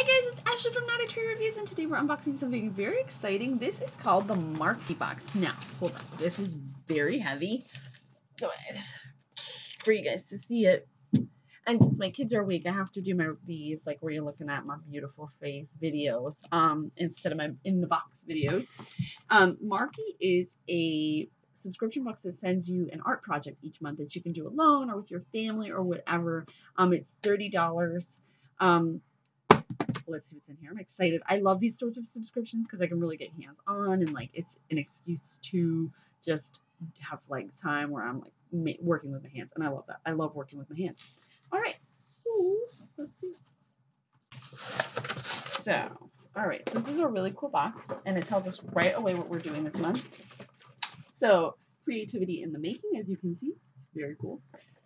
Hi guys, it's Ashley from Not a Tree Reviews, and today we're unboxing something very exciting. This is called the MarkyBox. Now, hold on. This is very heavy, so for you guys to see it. And since my kids are awake, I have to do these like where you're looking at my beautiful face videos instead of my in the box videos. Marky is a subscription box that sends you an art project each month that you can do alone or with your family or whatever. It's $30. Let's see what's in here. I'm excited. I love these sorts of subscriptions because I can really get hands on, and like it's an excuse to just have like time where I'm like working with my hands, and I love that. I love working with my hands. All right, so let's see. So this is a really cool box, and it tells us right away what we're doing this month. So creativity in the making, as you can see, it's very cool.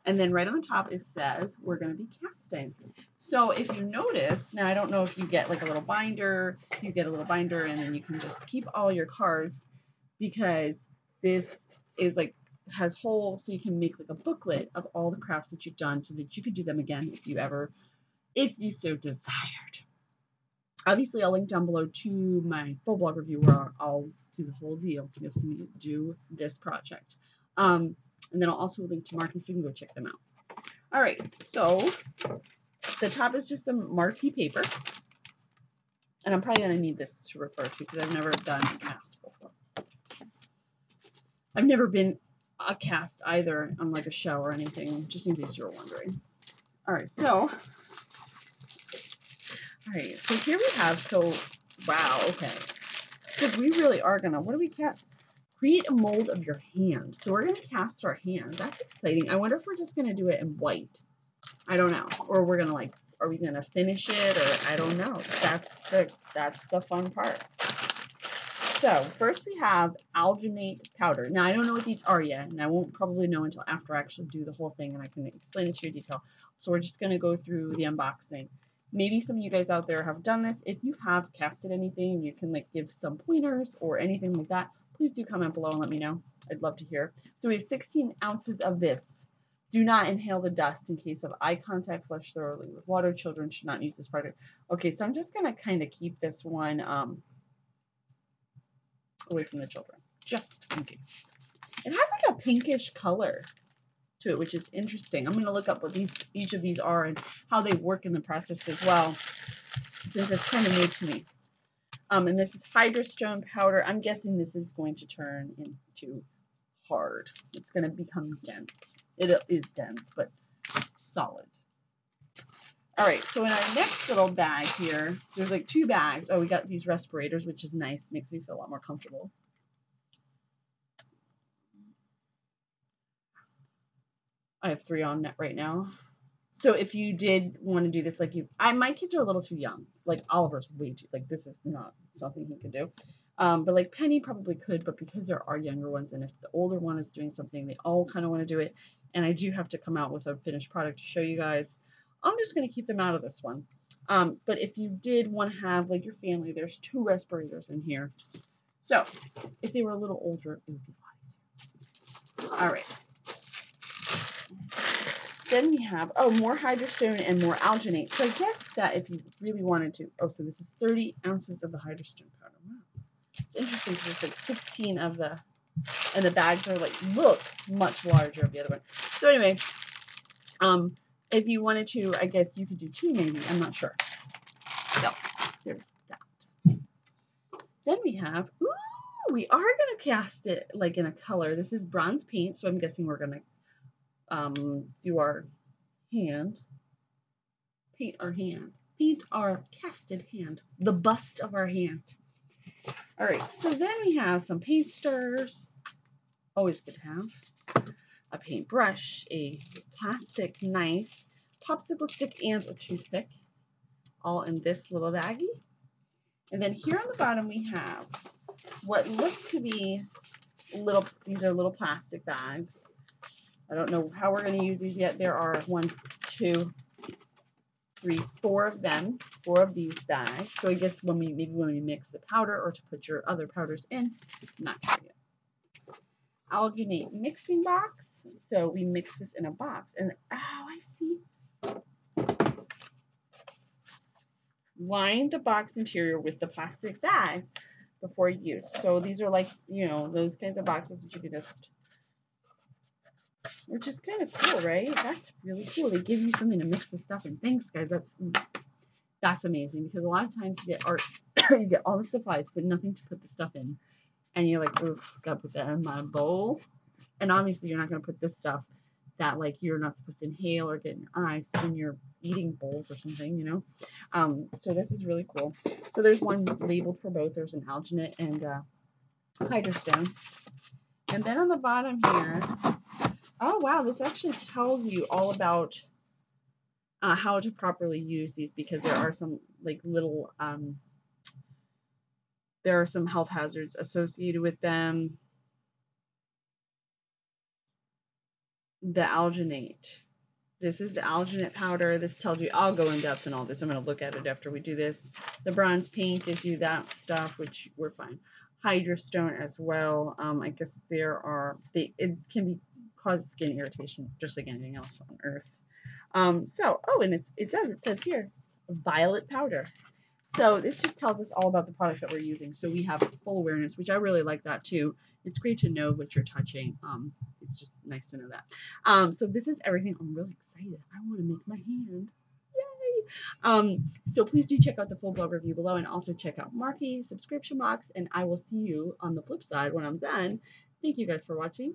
And then right on the top, it says we're going to be casting. So if you notice, now I don't know if you get like a little binder, you get a little binder, and then you can just keep all your cards, because this is like has whole, so you can make like a booklet of all the crafts that you've done so that you could do them again if you so desired. Obviously, I'll link down below to my full blog review where I'll do the whole deal. You'll see me do this project. And then I'll also link to Marky, so you can go check them out. All right, so the top is just some Marky paper. And I'm probably going to need this to refer to because I've never done masks before. I've never been a cast either on like a show or anything, just in case you were wondering. All right, so here we have, so wow, okay. Because we really are going to, what do we get? Create a mold of your hand. So we're going to cast our hand. That's exciting. I wonder if we're just going to do it in white. I don't know. Or we're going to like, are we going to finish it? Or I don't know. That's the fun part. So first we have alginate powder. Now I don't know what these are yet, and I won't probably know until after I actually do the whole thing and I can explain it to you in detail. So we're just going to go through the unboxing. Maybe some of you guys out there have done this. If you have casted anything, you can like give some pointers or anything like that. Please do comment below and let me know. I'd love to hear. So we have 16 ounces of this. Do not inhale the dust. In case of eye contact, flush thoroughly with water. Children should not use this product. Okay, so I'm just going to kind of keep this one away from the children, just in case. It has like a pinkish color to it, which is interesting. I'm going to look up what these, each of these are and how they work in the process as well, since it's kind of new to me. And this is hydrostone powder. I'm guessing this is going to turn into hard. It's going to become dense. It is dense, but solid. All right, so in our next little bag here, there's like two bags. Oh, we got these respirators, which is nice. Makes me feel a lot more comfortable. I have 3 on net right now. So if you did want to do this, like my kids are a little too young. Like Oliver's way too, like this is not something he could do. But like Penny probably could, but because there are younger ones, and if the older one is doing something, they all kind of want to do it. And I do have to come out with a finished product to show you guys. I'm just going to keep them out of this one. But if you did want to have like your family, there's 2 respirators in here. So if they were a little older, it would be wise. All right. Then we have, oh, more hydrostone and more alginate. So I guess that if you really wanted to, oh, so this is 30 ounces of the hydrostone powder. Wow. It's interesting because it's like 16 of the, and the bags are like, look, much larger of the other one. So anyway, if you wanted to, I guess you could do 2 maybe. I'm not sure. So there's that. Then we have, ooh, we are going to cast it like in a color. This is bronze paint, so I'm guessing we're going to do our hand, paint our casted hand, the bust of our hand. All right, so then we have some paint stirrers. Always good to have a paintbrush, a plastic knife, popsicle stick, and a toothpick, all in this little baggie. And then here on the bottom we have what looks to be little, these are little plastic bags. I don't know how we're going to use these yet. There are 4 of them, 4 of these bags. So I guess when we, maybe when we mix the powder or to put your other powders in, I'm not sure yet. Alginate mixing box. So we mix this in a box. And, oh, I see. Line the box interior with the plastic bag before use. So these are like, you know, those kinds of boxes that you can just, which is kind of cool, right? That's really cool. They give you something to mix the stuff in. Thanks, guys. That's amazing, because a lot of times you get art, you get all the supplies, but nothing to put the stuff in. And you're like, oh, gotta put that in my bowl. And obviously you're not gonna put this stuff that like you're not supposed to inhale or get in your eyes in your eating bowls or something, you know. So this is really cool. So there's one labeled for both. There's an alginate and hydrostone. And then on the bottom here, oh wow, this actually tells you all about how to properly use these, because there are some like little there are some health hazards associated with them. The alginate. This is the alginate powder. This tells you, I'll go in depth in all this. I'm going to look at it after we do this. The bronze paint gives you that stuff, which we're fine. Hydrostone as well. I guess there are, it can be cause skin irritation, just like anything else on Earth. And it says here, violet powder. So this just tells us all about the products that we're using. So we have full awareness, which I really like that too. It's great to know what you're touching. It's just nice to know that. So this is everything. I'm really excited. I want to make my hand. Yay! So please do check out the full blog review below, and also check out Marky subscription box. And I will see you on the flip side when I'm done. Thank you guys for watching.